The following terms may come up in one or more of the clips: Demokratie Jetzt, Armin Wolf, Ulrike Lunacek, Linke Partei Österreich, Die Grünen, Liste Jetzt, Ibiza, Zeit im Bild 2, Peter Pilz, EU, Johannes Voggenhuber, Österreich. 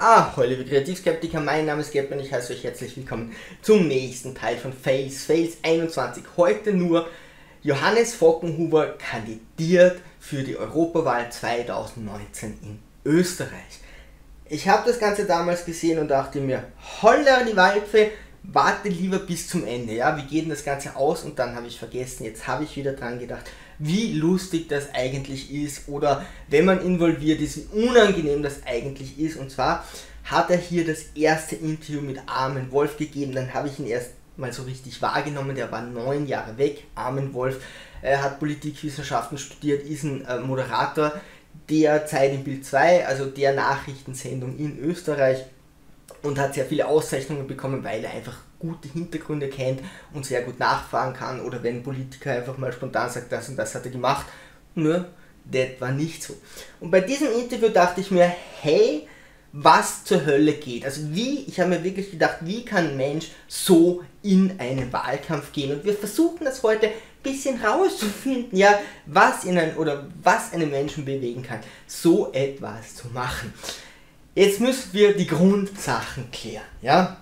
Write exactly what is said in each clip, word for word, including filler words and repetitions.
Ah, hallo liebe Kreativskeptiker, mein Name ist Gerd und ich heiße euch herzlich willkommen zum nächsten Teil von Fails Fails einundzwanzig. Heute nur Johannes Voggenhuber kandidiert für die Europawahl zweitausendneunzehn in Österreich. Ich habe das Ganze damals gesehen und dachte mir, holla die Waldfee, warte lieber bis zum Ende, ja, wie geht denn das Ganze aus? Und dann habe ich vergessen, jetzt habe ich wieder dran gedacht, wie lustig das eigentlich ist oder wenn man involviert ist, wie unangenehm das eigentlich ist. Und zwar hat er hier das erste Interview mit Armin Wolf gegeben, dann habe ich ihn erst mal so richtig wahrgenommen, der war neun Jahre weg. Armin Wolf äh, hat Politikwissenschaften studiert, ist ein äh, Moderator der Zeit im Bild zwei, also der Nachrichtensendung in Österreich, und hat sehr viele Auszeichnungen bekommen, weil er einfach gute Hintergründe kennt und sehr gut nachfragen kann, oder wenn ein Politiker einfach mal spontan sagt, das und das hat er gemacht, ne, das war nicht so. Und bei diesem Interview dachte ich mir, hey, was zur Hölle geht? Also wie, ich habe mir wirklich gedacht, wie kann ein Mensch so in einen Wahlkampf gehen? Und wir versuchen das heute ein bisschen rauszufinden, ja, was in ein, oder was einen Menschen bewegen kann, so etwas zu machen. Jetzt müssen wir die Grundsachen klären, ja?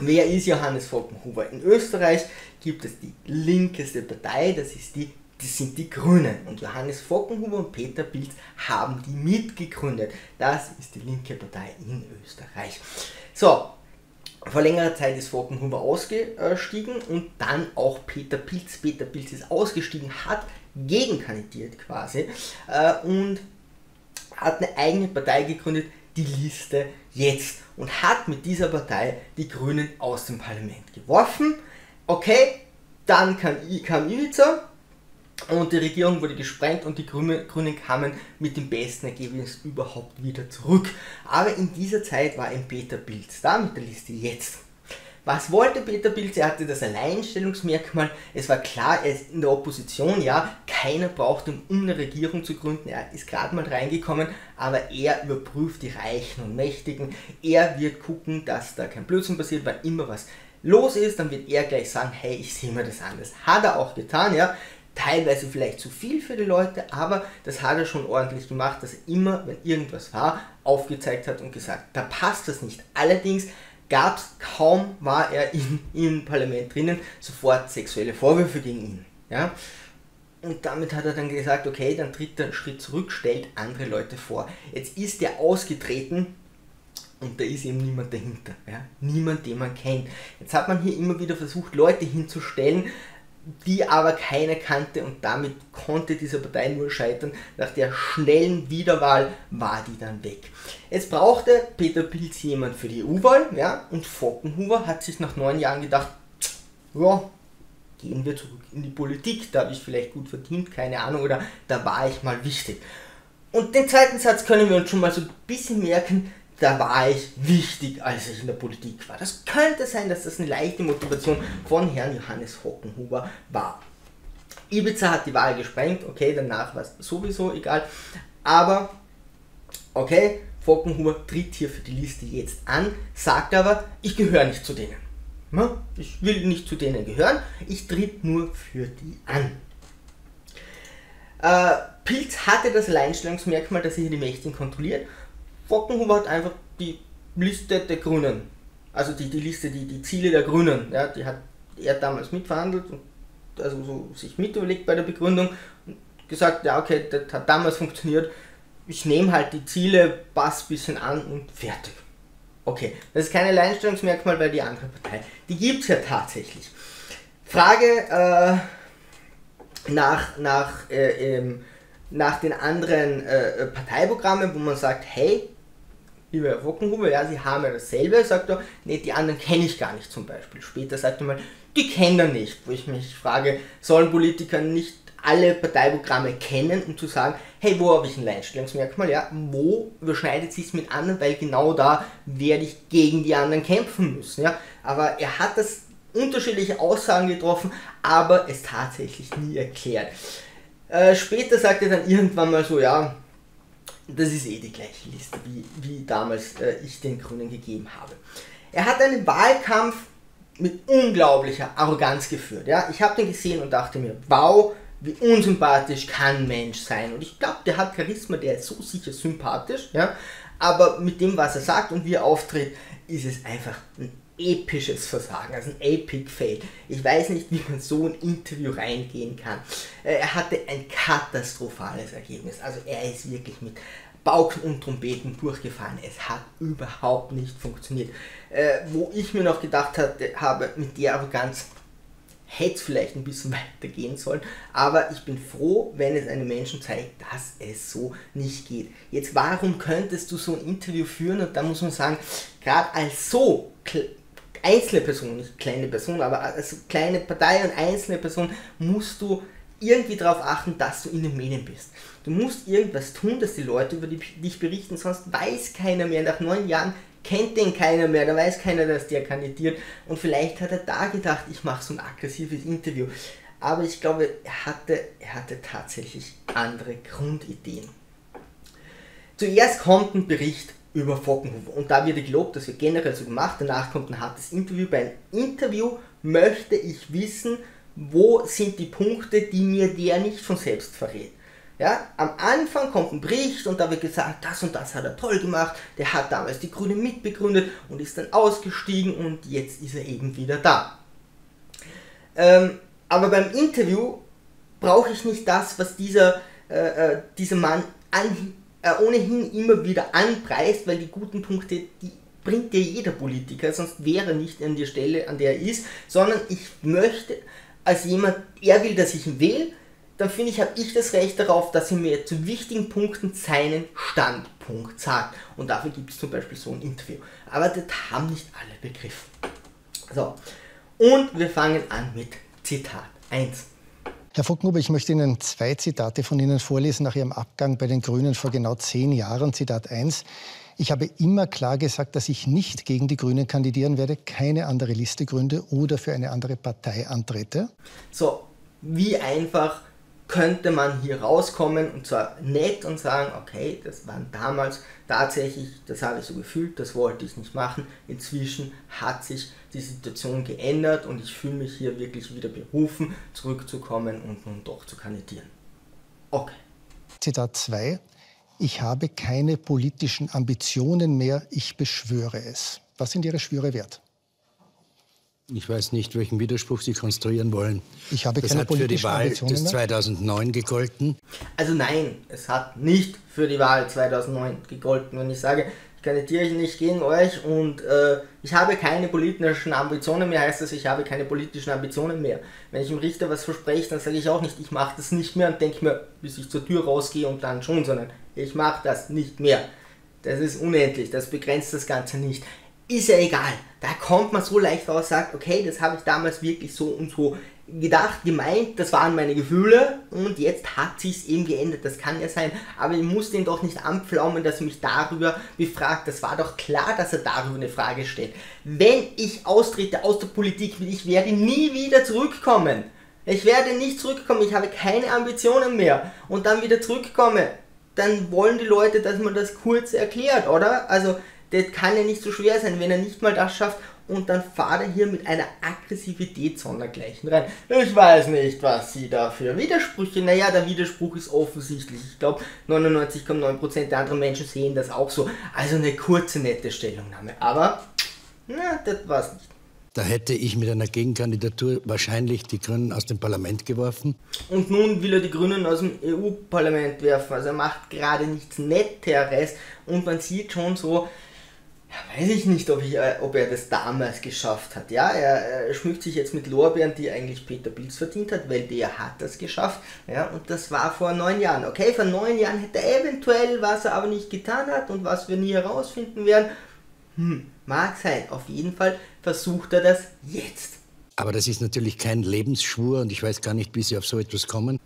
Wer ist Johannes Voggenhuber? In Österreich gibt es die linkeste Partei, das, ist die, das sind die Grünen. Und Johannes Voggenhuber und Peter Pilz haben die mitgegründet. Das ist die linke Partei in Österreich. So, vor längerer Zeit ist Voggenhuber ausgestiegen und dann auch Peter Pilz. Peter Pilz ist ausgestiegen, hat gegenkandidiert quasi äh, und hat eine eigene Partei gegründet, die Liste Jetzt, und hat mit dieser Partei die Grünen aus dem Parlament geworfen. Okay, dann kam, kam Ibiza und die Regierung wurde gesprengt und die Grünen, Grünen kamen mit dem besten Ergebnis überhaupt wieder zurück. Aber in dieser Zeit war ein Peter Pilz da mit der Liste Jetzt. Was wollte Peter Pilz? Er hatte das Alleinstellungsmerkmal, es war klar, er ist in der Opposition, ja, keiner braucht ihn, um eine Regierung zu gründen, er ist gerade mal reingekommen, aber er überprüft die Reichen und Mächtigen, er wird gucken, dass da kein Blödsinn passiert, weil immer was los ist, dann wird er gleich sagen, hey, ich sehe mir das anders. Hat er auch getan, ja, teilweise vielleicht zu viel für die Leute, aber das hat er schon ordentlich gemacht, dass er immer, wenn irgendwas war, aufgezeigt hat und gesagt, da passt das nicht. Allerdings gab es, kaum war er im Parlament drinnen, sofort sexuelle Vorwürfe gegen ihn. Ja? Und damit hat er dann gesagt, okay, dann tritt er einen Schritt zurück, stellt andere Leute vor. Jetzt ist er ausgetreten und da ist eben niemand dahinter. Ja? Niemand, den man kennt. Jetzt hat man hier immer wieder versucht, Leute hinzustellen, die aber keiner kannte, und damit konnte diese Partei nur scheitern. Nach der schnellen Wiederwahl war die dann weg. Jetzt brauchte Peter Pilz jemand für die E U-Wahl, ja, und Voggenhuber hat sich nach neun Jahren gedacht, ja, gehen wir zurück in die Politik, da habe ich vielleicht gut verdient, keine Ahnung, oder da war ich mal wichtig. Und den zweiten Satz können wir uns schon mal so ein bisschen merken, da war ich wichtig, als ich in der Politik war. Das könnte sein, dass das eine leichte Motivation von Herrn Johannes Voggenhuber war. Ibiza hat die Wahl gesprengt, okay, danach war es sowieso egal, aber okay, Voggenhuber tritt hier für die Liste Jetzt an, sagt aber, ich gehöre nicht zu denen. Ich will nicht zu denen gehören, ich tritt nur für die an. Äh, Pilz hatte das Alleinstellungsmerkmal, dass er hier die Mächtigen kontrolliert. Voggenhuber hat einfach die Liste der Grünen, also die, die Liste, die, die Ziele der Grünen, ja, die hat er damals mitverhandelt, und also so sich mit überlegt bei der Begründung und gesagt, ja okay, das hat damals funktioniert, ich nehme halt die Ziele, passe ein bisschen an und fertig. Okay, das ist kein Alleinstellungsmerkmal, weil die andere Partei, die gibt es ja tatsächlich. Frage äh, nach, nach äh, ähm, nach den anderen äh, Parteiprogrammen, wo man sagt, hey, lieber Herr Voggenhuber, ja, Sie haben ja dasselbe, sagt er, nee, die anderen kenne ich gar nicht zum Beispiel. Später sagt er mal, die kennt er nicht, wo ich mich frage, sollen Politiker nicht alle Parteiprogramme kennen, um zu sagen, hey, wo habe ich ein Alleinstellungsmerkmal, ja, wo überschneidet sich es mit anderen, weil genau da werde ich gegen die anderen kämpfen müssen, ja, aber er hat das unterschiedliche Aussagen getroffen, aber es tatsächlich nie erklärt. Äh, später sagt er dann irgendwann mal so, ja, das ist eh die gleiche Liste, wie, wie damals äh, ich den Grünen gegeben habe. Er hat einen Wahlkampf mit unglaublicher Arroganz geführt. Ja? Ich habe den gesehen und dachte mir, wow, wie unsympathisch kann ein Mensch sein. Und ich glaube, der hat Charisma, der ist so sicher sympathisch, ja? aber mit dem, was er sagt und wie er auftritt, ist es einfach ein episches Versagen, also ein epic Fail. Ich weiß nicht, wie man so ein Interview reingehen kann. Er hatte ein katastrophales Ergebnis, also er ist wirklich mit Pauken und Trompeten durchgefahren. Es hat überhaupt nicht funktioniert. Äh, wo ich mir noch gedacht hatte, habe, mit der Arroganz hätte es vielleicht ein bisschen weitergehen sollen, aber ich bin froh, wenn es einem Menschen zeigt, dass es so nicht geht. Jetzt, warum könntest du so ein Interview führen? Und da muss man sagen, gerade als so einzelne Person, nicht kleine Person, aber als kleine Partei und einzelne Person musst du irgendwie darauf achten, dass du in den Medien bist. Du musst irgendwas tun, dass die Leute über dich berichten, sonst weiß keiner mehr. Nach neun Jahren kennt den keiner mehr, da weiß keiner, dass der kandidiert. Und vielleicht hat er da gedacht, ich mache so ein aggressives Interview. Aber ich glaube, er hatte, er hatte tatsächlich andere Grundideen. Zuerst kommt ein Bericht über Voggenhuber. Und da wird gelobt, das wird generell so gemacht. Danach kommt ein hartes Interview. Bei einem Interview möchte ich wissen, wo sind die Punkte, die mir der nicht von selbst verrät. Ja, am Anfang kommt ein Bericht und da wird gesagt, das und das hat er toll gemacht, der hat damals die Grünen mitbegründet und ist dann ausgestiegen und jetzt ist er eben wieder da. Ähm, aber beim Interview brauche ich nicht das, was dieser, äh, dieser Mann an, äh, ohnehin immer wieder anpreist, weil die guten Punkte, die bringt dir jeder Politiker, sonst wäre er nicht an der Stelle, an der er ist, sondern ich möchte als jemand, er will, dass ich ihn wähle, dann finde ich, habe ich das Recht darauf, dass er mir zu wichtigen Punkten seinen Standpunkt sagt. Und dafür gibt es zum Beispiel so ein Interview. Aber das haben nicht alle begriffen. So, und wir fangen an mit Zitat eins. Herr Voggenhuber, ich möchte Ihnen zwei Zitate von Ihnen vorlesen nach Ihrem Abgang bei den Grünen vor genau zehn Jahren. Zitat eins. Ich habe immer klar gesagt, dass ich nicht gegen die Grünen kandidieren werde, keine andere Liste gründe oder für eine andere Partei antrete. So, wie einfach könnte man hier rauskommen und zwar nett und sagen, okay, das waren damals tatsächlich, das habe ich so gefühlt, das wollte ich nicht machen. Inzwischen hat sich die Situation geändert und ich fühle mich hier wirklich wieder berufen, zurückzukommen und nun doch zu kandidieren. Okay. Zitat zwei. Ich habe keine politischen Ambitionen mehr, ich beschwöre es. Was sind Ihre Schwüre wert? Ich weiß nicht, welchen Widerspruch Sie konstruieren wollen. Ich habe keine politische Ambitionen mehr. Das hat für die Wahl des zweitausendneun gegolten. Also nein, es hat nicht für die Wahl zweitausendneun gegolten. Wenn ich sage, ich kandidiere nicht gegen euch und äh, ich habe keine politischen Ambitionen mehr, heißt das, ich habe keine politischen Ambitionen mehr. Wenn ich dem Richter was verspreche, dann sage ich auch nicht, ich mache das nicht mehr und denke mir, bis ich zur Tür rausgehe und dann schon, sondern ich mache das nicht mehr. Das ist unendlich, das begrenzt das Ganze nicht. Ist ja egal, da kommt man so leicht raus, sagt, okay, das habe ich damals wirklich so und so gedacht, gemeint, das waren meine Gefühle und jetzt hat sich's eben geändert, das kann ja sein, aber ich muss den doch nicht anpflaumen, dass er mich darüber befragt, das war doch klar, dass er darüber eine Frage stellt. Wenn ich austrete aus der Politik, ich werde nie wieder zurückkommen, ich werde nicht zurückkommen, ich habe keine Ambitionen mehr und dann wieder zurückkomme, dann wollen die Leute, dass man das kurz erklärt, oder? Also, das kann ja nicht so schwer sein, wenn er nicht mal das schafft und dann fahrt er hier mit einer Aggressivität sondergleichen rein. Ich weiß nicht, was sie da für Widersprüche, naja, der Widerspruch ist offensichtlich. Ich glaube, neunundneunzig Komma neun Prozent der anderen Menschen sehen das auch so. Also eine kurze, nette Stellungnahme, aber na, das war's nicht. Da hätte ich mit einer Gegenkandidatur wahrscheinlich die Grünen aus dem Parlament geworfen. Und nun will er die Grünen aus dem E U-Parlament werfen, also er macht gerade nichts Netteres und man sieht schon so, weiß ich nicht, ob, ich, ob er das damals geschafft hat. Ja, er, er schmückt sich jetzt mit Lorbeeren, die eigentlich Peter Pilz verdient hat, weil der hat das geschafft. Ja, und das war vor neun Jahren. Okay, vor neun Jahren hätte er eventuell, was er aber nicht getan hat und was wir nie herausfinden werden, hm, mag sein. Auf jeden Fall versucht er das jetzt. Aber das ist natürlich kein Lebensschwur und ich weiß gar nicht, wie Sie auf so etwas kommen.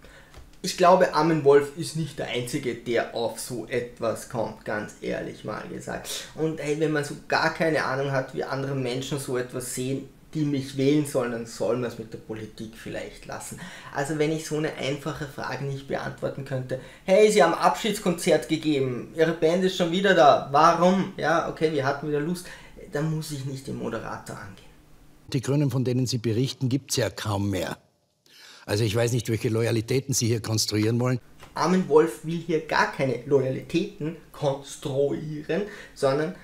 Ich glaube, Armin Wolf ist nicht der Einzige, der auf so etwas kommt, ganz ehrlich mal gesagt. Und hey, wenn man so gar keine Ahnung hat, wie andere Menschen so etwas sehen, die mich wählen sollen, dann soll man es mit der Politik vielleicht lassen. Also wenn ich so eine einfache Frage nicht beantworten könnte, hey, Sie haben Abschiedskonzert gegeben, Ihre Band ist schon wieder da, warum? Ja, okay, wir hatten wieder Lust, dann muss ich nicht den Moderator angehen. Die Grünen, von denen Sie berichten, gibt es ja kaum mehr. Also ich weiß nicht, welche Loyalitäten Sie hier konstruieren wollen. Armin Wolf will hier gar keine Loyalitäten konstruieren, sondern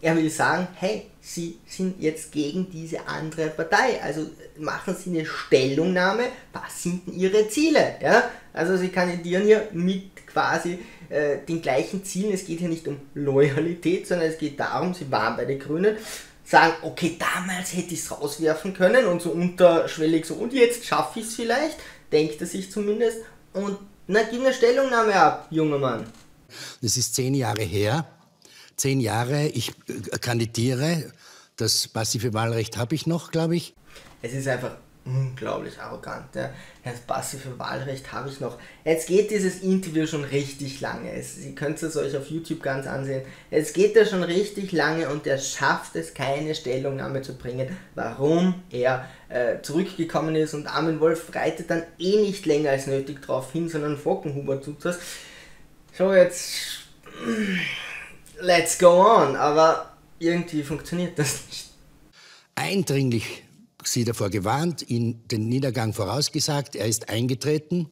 er will sagen, hey, Sie sind jetzt gegen diese andere Partei, also machen Sie eine Stellungnahme, was sind denn Ihre Ziele? Ja? Also Sie kandidieren hier mit quasi äh, den gleichen Zielen, es geht hier nicht um Loyalität, sondern es geht darum, Sie waren bei den Grünen, sagen, okay, damals hätte ich es rauswerfen können und so unterschwellig so, und jetzt schaffe ich es vielleicht, denkt er sich zumindest, und na, gib eine Stellungnahme ab, junger Mann. Das ist zehn Jahre her. Zehn Jahre, ich kandidiere, das passive Wahlrecht habe ich noch, glaube ich. Es ist einfach unglaublich arrogant, ja. Das passive Wahlrecht habe ich noch. Jetzt geht dieses Interview schon richtig lange, es, ihr könnt es euch auf YouTube ganz ansehen. Es geht ja schon richtig lange und er schafft es, keine Stellungnahme zu bringen, warum er äh, zurückgekommen ist, und Armin Wolf reitet dann eh nicht länger als nötig drauf hin, sondern Voggenhuber tut das. So, jetzt... Let's go on, aber irgendwie funktioniert das nicht. Eindringlich sie davor gewarnt, ihnen den Niedergang vorausgesagt, er ist eingetreten.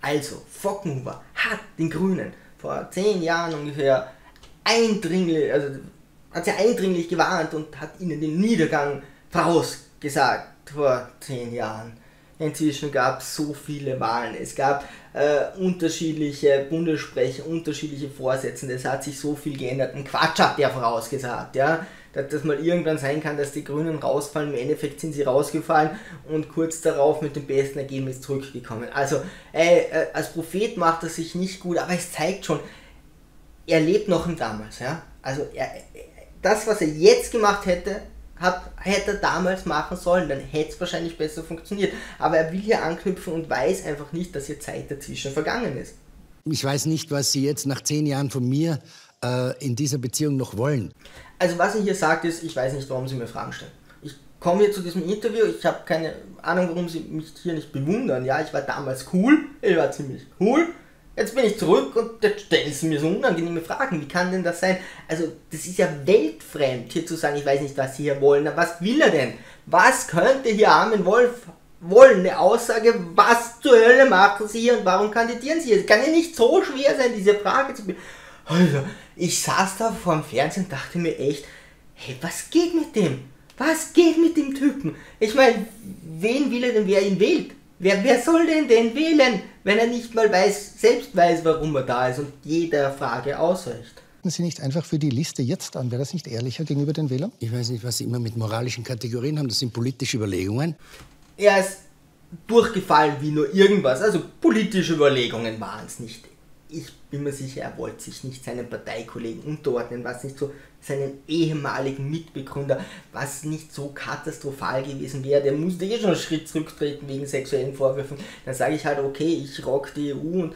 Also, Voggenhuber hat den Grünen vor zehn Jahren ungefähr eindringlich, also hat sie eindringlich gewarnt und hat ihnen den Niedergang vorausgesagt vor zehn Jahren. Inzwischen gab es so viele Wahlen, es gab äh, unterschiedliche Bundessprecher, unterschiedliche Vorsitzende, es hat sich so viel geändert. Ein Quatsch hat der vorausgesagt, ja? Dass das mal irgendwann sein kann, dass die Grünen rausfallen, im Endeffekt sind sie rausgefallen und kurz darauf mit dem besten Ergebnis zurückgekommen. Also äh, als Prophet macht er sich nicht gut, aber es zeigt schon, er lebt noch im Damals. Ja? Also er, das, was er jetzt gemacht hätte, Hab, hätte er damals machen sollen, dann hätte es wahrscheinlich besser funktioniert. Aber er will hier anknüpfen und weiß einfach nicht, dass hier Zeit dazwischen vergangen ist. Ich weiß nicht, was Sie jetzt nach zehn Jahren von mir äh, in dieser Beziehung noch wollen. Also was er hier sagt ist, ich weiß nicht, warum Sie mir Fragen stellen. Ich komme hier zu diesem Interview, ich habe keine Ahnung, warum Sie mich hier nicht bewundern. Ja, ich war damals cool, ich war ziemlich cool. Jetzt bin ich zurück und jetzt stellen sie mir so unangenehme Fragen. Wie kann denn das sein? Also, das ist ja weltfremd, hier zu sagen, ich weiß nicht, was sie hier wollen. Aber was will er denn? Was könnte hier Armin Wolf wollen? Eine Aussage, was zur Hölle machen sie hier und warum kandidieren sie hier? Es kann ja nicht so schwer sein, diese Frage zu beantworten. Also, ich saß da vor dem Fernsehen und dachte mir echt, hey, was geht mit dem? Was geht mit dem Typen? Ich meine, wen will er denn, wer ihn wählt? Wer, wer soll denn den wählen, wenn er nicht mal weiß, selbst weiß, warum er da ist und jeder Frage ausreicht? Rufen Sie nicht einfach für die Liste jetzt an? Wäre das nicht ehrlicher gegenüber den Wählern? Ich weiß nicht, was Sie immer mit moralischen Kategorien haben. Das sind politische Überlegungen. Er ist durchgefallen wie nur irgendwas. Also politische Überlegungen waren es nicht. Ich bin mir sicher, er wollte sich nicht seinen Parteikollegen unterordnen, was nicht so seinen ehemaligen Mitbegründer, was nicht so katastrophal gewesen wäre, der musste eh schon einen Schritt zurücktreten wegen sexuellen Vorwürfen, dann sage ich halt, okay, ich rock die E U, und,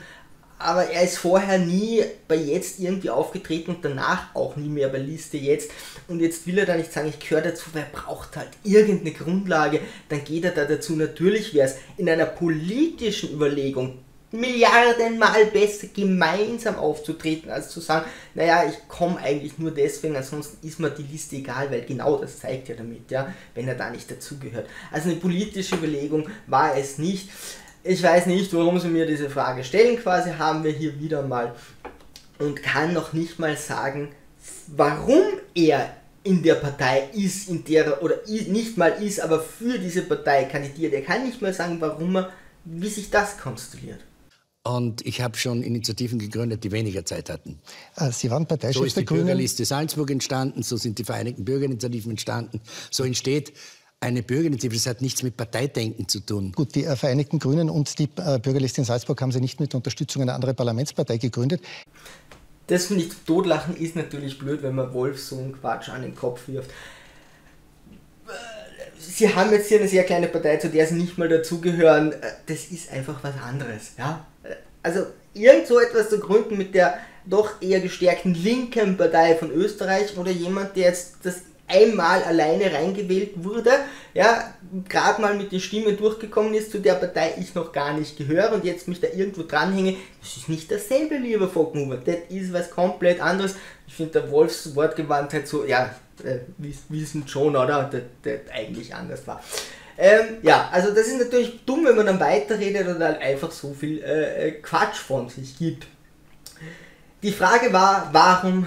aber er ist vorher nie bei Jetzt irgendwie aufgetreten und danach auch nie mehr bei Liste Jetzt, und jetzt will er da nicht sagen, ich gehöre dazu, weil er braucht halt irgendeine Grundlage, dann geht er da dazu, natürlich wäre es in einer politischen Überlegung milliardenmal besser, gemeinsam aufzutreten, als zu sagen, naja, ich komme eigentlich nur deswegen, ansonsten ist mir die Liste egal, weil genau das zeigt er damit, ja, wenn er da nicht dazugehört. Also eine politische Überlegung war es nicht. Ich weiß nicht, warum sie mir diese Frage stellen, quasi haben wir hier wieder mal, und kann noch nicht mal sagen, warum er in der Partei ist, in der, oder nicht mal ist, aber für diese Partei kandidiert. Er kann nicht mal sagen, warum er, wie sich das konstruiert. Und ich habe schon Initiativen gegründet, die weniger Zeit hatten. Sie waren Parteichef der Grünen. So ist die Bürgerliste Salzburg entstanden, so sind die Vereinigten Bürgerinitiativen entstanden. So entsteht eine Bürgerinitiative, das hat nichts mit Parteidenken zu tun. Gut, die äh, Vereinigten Grünen und die äh, Bürgerliste in Salzburg haben Sie nicht mit Unterstützung einer anderen Parlamentspartei gegründet. Das finde ich zum Totlachen, ist natürlich blöd, wenn man Wolf so einen Quatsch an den Kopf wirft. Sie haben jetzt hier eine sehr kleine Partei, zu der Sie nicht mal dazugehören. Das ist einfach was anderes, ja? Also irgend so etwas zu gründen mit der doch eher gestärkten linken Partei von Österreich oder jemand, der jetzt das einmal alleine reingewählt wurde, ja, gerade mal mit der Stimme durchgekommen ist, zu der Partei ich noch gar nicht gehöre und jetzt mich da irgendwo dranhänge, das ist nicht dasselbe, lieber Voggenhuber. Das ist was komplett anderes. Ich finde, der Wolfs Wortgewandtheit so, ja, äh, wir wissen schon, oder? Das, das eigentlich anders war. Ähm, ja, also das ist natürlich dumm, wenn man dann weiterredet und dann einfach so viel äh, Quatsch von sich gibt. Die Frage war, warum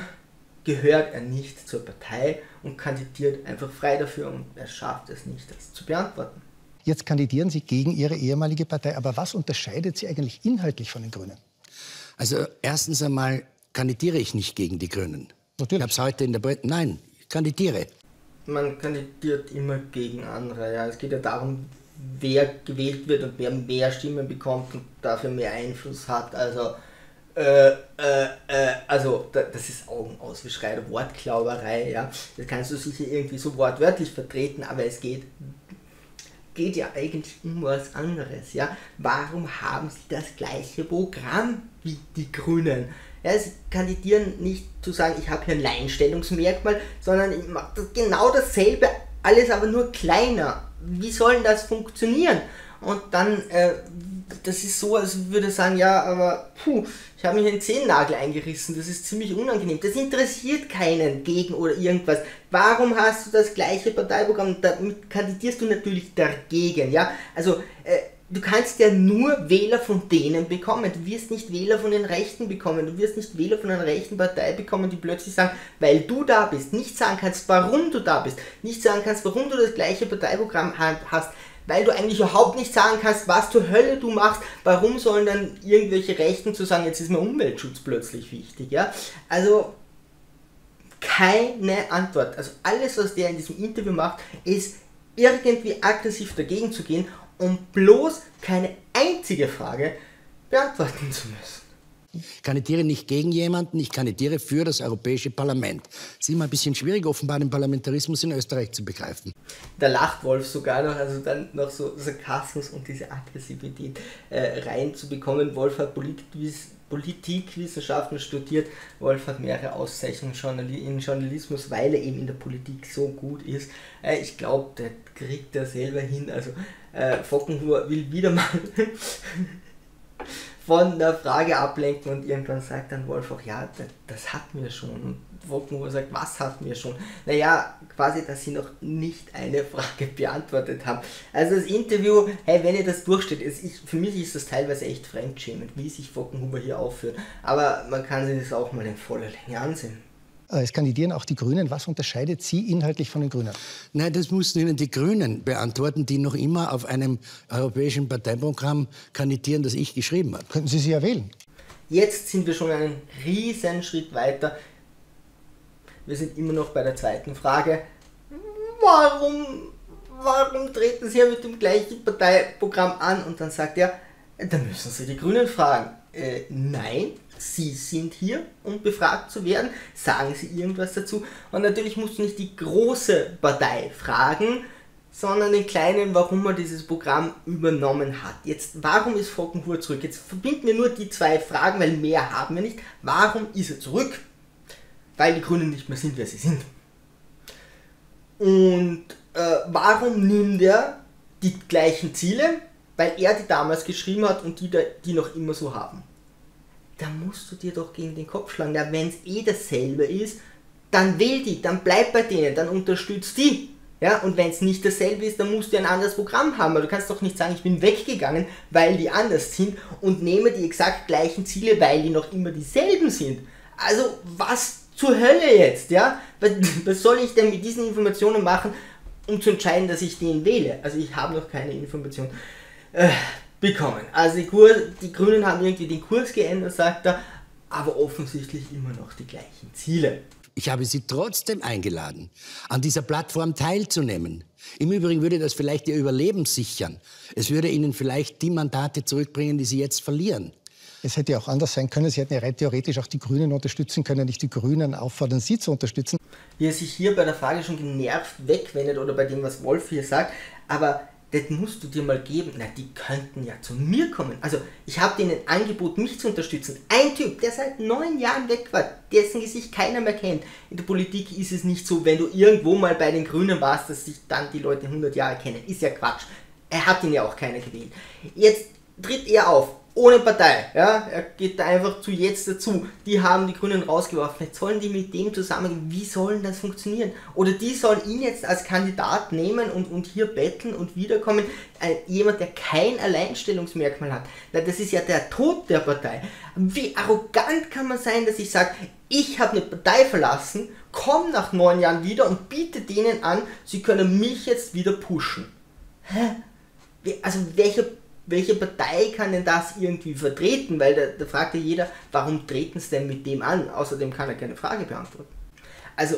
gehört er nicht zur Partei und kandidiert einfach frei dafür, und er schafft es nicht, das zu beantworten. Jetzt kandidieren Sie gegen Ihre ehemalige Partei, aber was unterscheidet Sie eigentlich inhaltlich von den Grünen? Also erstens einmal kandidiere ich nicht gegen die Grünen. Natürlich. Ich habe es heute in der Bre- Nein, ich kandidiere. Man kandidiert immer gegen andere. Ja. Es geht ja darum, wer gewählt wird und wer mehr Stimmen bekommt und dafür mehr Einfluss hat. Also, äh, äh, äh, also das ist Augenausgeschrei, Wortklauberei. Ja. Das kannst du sicher irgendwie so wortwörtlich vertreten, aber es geht, geht ja eigentlich um was anderes. Ja. Warum haben sie das gleiche Programm wie die Grünen? Ja, sie kandidieren nicht zu sagen, ich habe hier ein Alleinstellungsmerkmal, sondern ich mache das genau dasselbe, alles aber nur kleiner. Wie soll denn das funktionieren? Und dann, äh, das ist so, als würde ich sagen, ja, aber puh, ich habe mich einen Zehennagel eingerissen, das ist ziemlich unangenehm. Das interessiert keinen gegen oder irgendwas. Warum hast du das gleiche Parteiprogramm? Damit kandidierst du natürlich dagegen, ja? Also, äh, du kannst ja nur Wähler von denen bekommen, du wirst nicht Wähler von den Rechten bekommen, du wirst nicht Wähler von einer rechten Partei bekommen, die plötzlich sagen, weil du da bist, nicht sagen kannst, warum du da bist, nicht sagen kannst, warum du das gleiche Parteiprogramm hast, weil du eigentlich überhaupt nicht sagen kannst, was zur Hölle du machst, warum sollen dann irgendwelche Rechten zu sagen, jetzt ist mir Umweltschutz plötzlich wichtig, ja, also keine Antwort, also alles, was der in diesem Interview macht, ist irgendwie aggressiv dagegen zu gehen, um bloß keine einzige Frage beantworten zu müssen. Ich kandidiere nicht gegen jemanden, ich kandidiere für das Europäische Parlament. Das ist immer ein bisschen schwierig, offenbar den Parlamentarismus in Österreich zu begreifen. Da lacht Wolf sogar noch, also dann noch so Sarkasmus und diese Aggressivität äh, reinzubekommen. Wolf hat Politikwiss- Politikwissenschaften studiert, Wolf hat mehrere Auszeichnungen in Journalismus, weil er eben in der Politik so gut ist. Äh, ich glaube, der kriegt er selber hin, also... Äh, Voggenhuber will wieder mal von der Frage ablenken und irgendwann sagt dann Wolf auch, ja, das, das hat mir schon. Und Voggenhuber sagt, was hat mir schon? Naja, quasi, dass sie noch nicht eine Frage beantwortet haben. Also das Interview, hey, wenn ihr das durchsteht, ist, ich, für mich ist das teilweise echt fremdschämend, wie sich Voggenhuber hier aufführt. Aber man kann sich das auch mal in voller Länge ansehen. Es kandidieren auch die Grünen. Was unterscheidet Sie inhaltlich von den Grünen? Nein, das mussten Ihnen die Grünen beantworten, die noch immer auf einem europäischen Parteiprogramm kandidieren, das ich geschrieben habe. Könnten Sie sie ja wählen? Jetzt sind wir schon einen riesen Schritt weiter. Wir sind immer noch bei der zweiten Frage. Warum, warum treten Sie ja mit dem gleichen Parteiprogramm an? Und dann sagt er, da müssen Sie die Grünen fragen. Äh, nein. Sie sind hier, um befragt zu werden, sagen Sie irgendwas dazu. Und natürlich musst du nicht die große Partei fragen, sondern den Kleinen, warum er dieses Programm übernommen hat. Jetzt, warum ist Voggenhuber zurück? Jetzt verbinden wir nur die zwei Fragen, weil mehr haben wir nicht. Warum ist er zurück? Weil die Grünen nicht mehr sind, wer sie sind. Und äh, warum nimmt er die gleichen Ziele? Weil er die damals geschrieben hat und die, die noch immer so haben. Da musst du dir doch gegen den Kopf schlagen. Ja, wenn es eh dasselbe ist, dann wähl die, dann bleib bei denen, dann unterstützt die. Ja, und wenn es nicht dasselbe ist, dann musst du ein anderes Programm haben. Aber du kannst doch nicht sagen, ich bin weggegangen, weil die anders sind und nehme die exakt gleichen Ziele, weil die noch immer dieselben sind. Also was zur Hölle jetzt? Ja? Was, was soll ich denn mit diesen Informationen machen, um zu entscheiden, dass ich den wähle? Also ich habe noch keine Information. Äh. bekommen. Also die, Kur die Grünen haben irgendwie den Kurs geändert, sagt er, aber offensichtlich immer noch die gleichen Ziele. Ich habe Sie trotzdem eingeladen, an dieser Plattform teilzunehmen. Im Übrigen würde das vielleicht Ihr Überleben sichern. Es würde Ihnen vielleicht die Mandate zurückbringen, die Sie jetzt verlieren. Es hätte ja auch anders sein können. Sie hätten ja rein theoretisch auch die Grünen unterstützen können, nicht die Grünen auffordern, Sie zu unterstützen. Wie er sich hier bei der Frage schon genervt wegwendet oder bei dem, was Wolf hier sagt, aber das musst du dir mal geben. Na, die könnten ja zu mir kommen. Also, ich habe denen ein Angebot, mich zu unterstützen. Ein Typ, der seit neun Jahren weg war, dessen Gesicht keiner mehr kennt. In der Politik ist es nicht so, wenn du irgendwo mal bei den Grünen warst, dass sich dann die Leute hundert Jahre kennen. Ist ja Quatsch. Er hat ihn ja auch keiner gewählt. Jetzt tritt er auf ohne Partei, ja, er geht da einfach zu Jetzt dazu, die haben die Grünen rausgeworfen, vielleicht sollen die mit dem zusammen, wie sollen das funktionieren? Oder die sollen ihn jetzt als Kandidat nehmen und, und hier betteln und wiederkommen, ein, jemand, der kein Alleinstellungsmerkmal hat. Na, das ist ja der Tod der Partei. Wie arrogant kann man sein, dass ich sage, ich habe eine Partei verlassen, komme nach neun Jahren wieder und biete denen an, sie können mich jetzt wieder pushen. Hä? Also welche Welche Partei kann denn das irgendwie vertreten? Weil da, da fragt ja jeder, warum treten sie denn mit dem an? Außerdem kann er keine Frage beantworten. Also,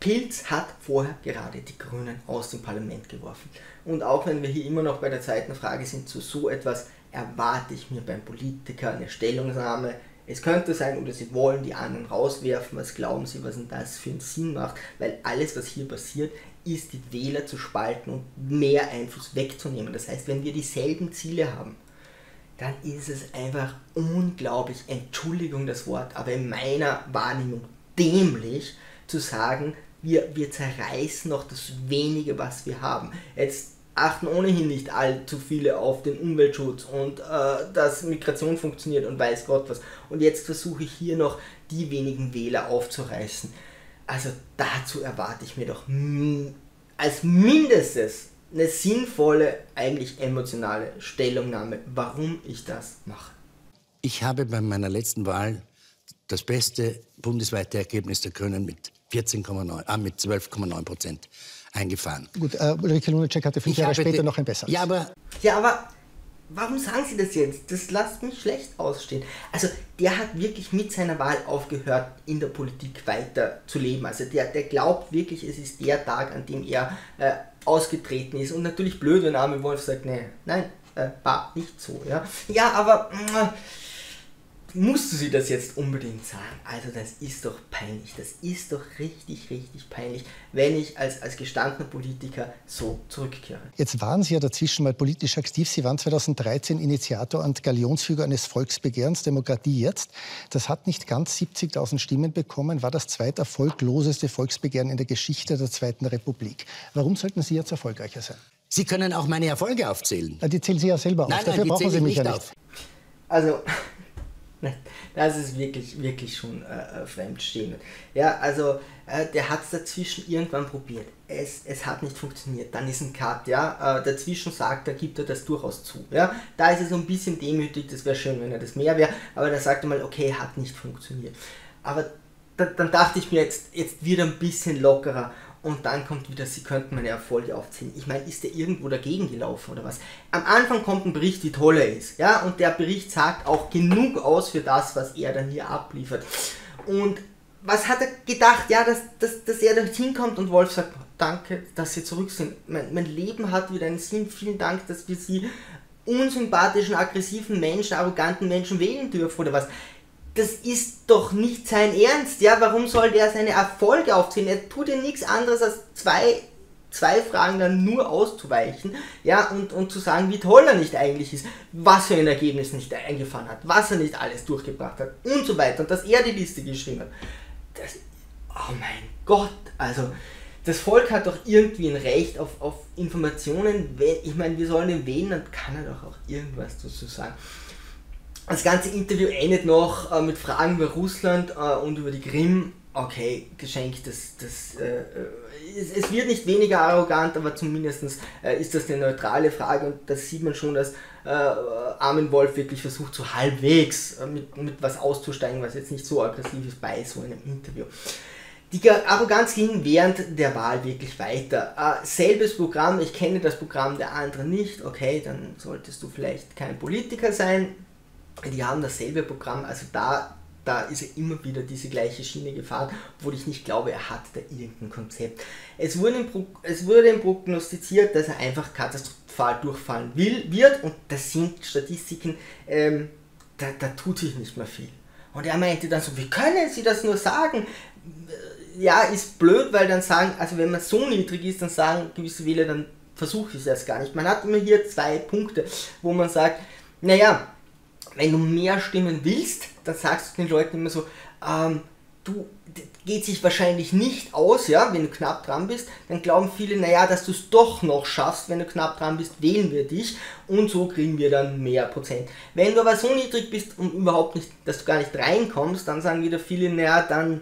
Pilz hat vorher gerade die Grünen aus dem Parlament geworfen. Und auch wenn wir hier immer noch bei der zweiten Frage sind, zu so etwas erwarte ich mir beim Politiker eine Stellungnahme. Es könnte sein, oder sie wollen die anderen rauswerfen, was glauben sie, was denn das für einen Sinn macht? Weil alles, was hier passiert, ist die Wähler zu spalten und mehr Einfluss wegzunehmen. Das heißt, wenn wir dieselben Ziele haben, dann ist es einfach unglaublich, Entschuldigung das Wort, aber in meiner Wahrnehmung dämlich zu sagen, wir, wir zerreißen noch das Wenige, was wir haben. Jetzt achten ohnehin nicht allzu viele auf den Umweltschutz und äh, dass Migration funktioniert und weiß Gott was. Und jetzt versuche ich hier noch die wenigen Wähler aufzureißen. Also dazu erwarte ich mir doch als mindestens eine sinnvolle, eigentlich emotionale Stellungnahme, warum ich das mache. Ich habe bei meiner letzten Wahl das beste bundesweite Ergebnis der Grünen mit zwölf Komma neun Prozent eingefahren. Gut, äh, Ulrike Lunacek hatte fünf ich Jahre später noch ein besseres. Ja, aber... Ja, aber warum sagen Sie das jetzt? Das lasst mich schlecht ausstehen. Also der hat wirklich mit seiner Wahl aufgehört, in der Politik weiter zu leben. Also der, der glaubt wirklich, es ist der Tag, an dem er äh, ausgetreten ist. Und natürlich blöd, wenn Armin Wolf sagt, nee, nein, äh, war nicht so. Ja, ja aber äh, musste sie das jetzt unbedingt sagen? Also das ist doch peinlich. Das ist doch richtig, richtig peinlich, wenn ich als, als gestandener Politiker so zurückkehre. Jetzt waren Sie ja dazwischen mal politisch aktiv. Sie waren zweitausenddreizehn Initiator und Galionsführer eines Volksbegehrens, Demokratie Jetzt. Das hat nicht ganz siebzigtausend Stimmen bekommen, war das zweiterfolgloseste Volksbegehren in der Geschichte der Zweiten Republik. Warum sollten Sie jetzt erfolgreicher sein? Sie können auch meine Erfolge aufzählen. Na, die zählen Sie ja selber auf. Nein, nein, dafür brauchen Sie mich ja nicht. Also... Das ist wirklich, wirklich schon äh, fremdschämen. Ja, also äh, der hat es dazwischen irgendwann probiert. Es, es hat nicht funktioniert. Dann ist ein Cut, ja. Äh, dazwischen sagt er, gibt er das durchaus zu. Ja, da ist er so ein bisschen demütig. Das wäre schön, wenn er das mehr wäre. Aber da sagt er mal, okay, hat nicht funktioniert. Aber da, dann dachte ich mir, jetzt, jetzt wird er ein bisschen lockerer. Und dann kommt wieder, Sie könnten meine Erfolge aufzählen. Ich meine, ist der irgendwo dagegen gelaufen oder was? Am Anfang kommt ein Bericht, wie toll er ist. Ja? Und der Bericht sagt auch genug aus für das, was er dann hier abliefert. Und was hat er gedacht? Ja, dass, dass, dass er da hinkommt und Wolf sagt, danke, dass Sie zurück sind. Mein, mein Leben hat wieder einen Sinn. Vielen Dank, dass wir Sie unsympathischen, aggressiven Menschen, arroganten Menschen wählen dürfen oder was. Das ist doch nicht sein Ernst, ja, warum soll der seine Erfolge aufzählen? Er tut ja nichts anderes als zwei, zwei Fragen dann nur auszuweichen, ja, und, und zu sagen, wie toll er nicht eigentlich ist, was er in Ergebnissen nicht eingefahren hat, was er nicht alles durchgebracht hat und so weiter und dass er die Liste geschrieben hat. Das, oh mein Gott, also... Das Volk hat doch irgendwie ein Recht auf, auf Informationen, ich meine, wir sollen ihn wählen, dann kann er doch auch irgendwas dazu sagen. Das ganze Interview endet noch äh, mit Fragen über Russland äh, und über die Krim. Okay, geschenkt, das, das, äh, es, es wird nicht weniger arrogant, aber zumindest äh, ist das eine neutrale Frage und das sieht man schon, dass äh, Armin Wolf wirklich versucht, so halbwegs äh, mit, mit was auszusteigen, was jetzt nicht so aggressiv ist bei so einem Interview. Die Arroganz ging während der Wahl wirklich weiter. Äh, selbes Programm, ich kenne das Programm der anderen nicht, okay, dann solltest du vielleicht kein Politiker sein. Die haben dasselbe Programm, also da, da ist er immer wieder diese gleiche Schiene gefahren, obwohl ich nicht glaube, er hat da irgendein Konzept. Es wurde, ihm, es wurde ihm prognostiziert, dass er einfach katastrophal durchfallen will, wird und das sind Statistiken, ähm, da, da tut sich nicht mehr viel. Und er meinte dann so, wie können Sie das nur sagen? Ja, ist blöd, weil dann sagen, also wenn man so niedrig ist, dann sagen gewisse Wähler, dann versuche ich es erst gar nicht. Man hat immer hier zwei Punkte, wo man sagt, naja, wenn du mehr stimmen willst, dann sagst du den Leuten immer so, ähm, du, das geht sich wahrscheinlich nicht aus, ja, wenn du knapp dran bist, dann glauben viele, naja, dass du es doch noch schaffst, wenn du knapp dran bist, wählen wir dich und so kriegen wir dann mehr Prozent. Wenn du aber so niedrig bist und überhaupt nicht, dass du gar nicht reinkommst, dann sagen wieder viele, naja, dann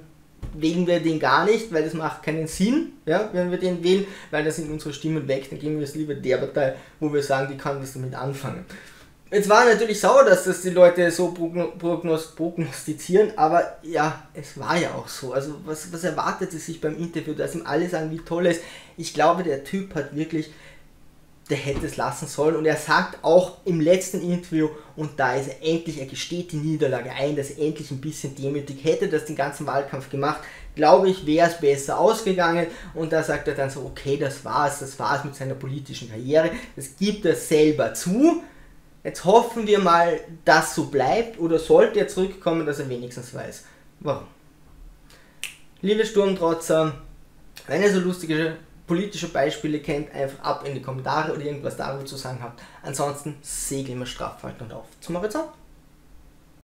wählen wir den gar nicht, weil das macht keinen Sinn, ja, wenn wir den wählen, weil da sind unsere Stimmen weg, dann geben wir es lieber der Partei, wo wir sagen, die kann was damit anfangen. Jetzt war natürlich sauer, dass das die Leute so prognostizieren, aber ja, es war ja auch so. Also was, was erwartet es sich beim Interview, dass ihm alle sagen, wie toll er ist? Ich glaube, der Typ hat wirklich, der hätte es lassen sollen. Und er sagt auch im letzten Interview, und da ist er endlich, er gesteht die Niederlage ein, dass er endlich ein bisschen demütig hätte, das den ganzen Wahlkampf gemacht, glaube ich, wäre es besser ausgegangen. Und da sagt er dann so, okay, das war's, das war's mit seiner politischen Karriere, das gibt er selber zu. Jetzt hoffen wir mal, dass so bleibt, oder sollte er zurückkommen, dass er wenigstens weiß, warum. Liebe Sturmtrotzer, wenn ihr so lustige politische Beispiele kennt, einfach ab in die Kommentare oder irgendwas darüber zu sagen habt. Ansonsten segeln wir straff halt und auf zum Horizont.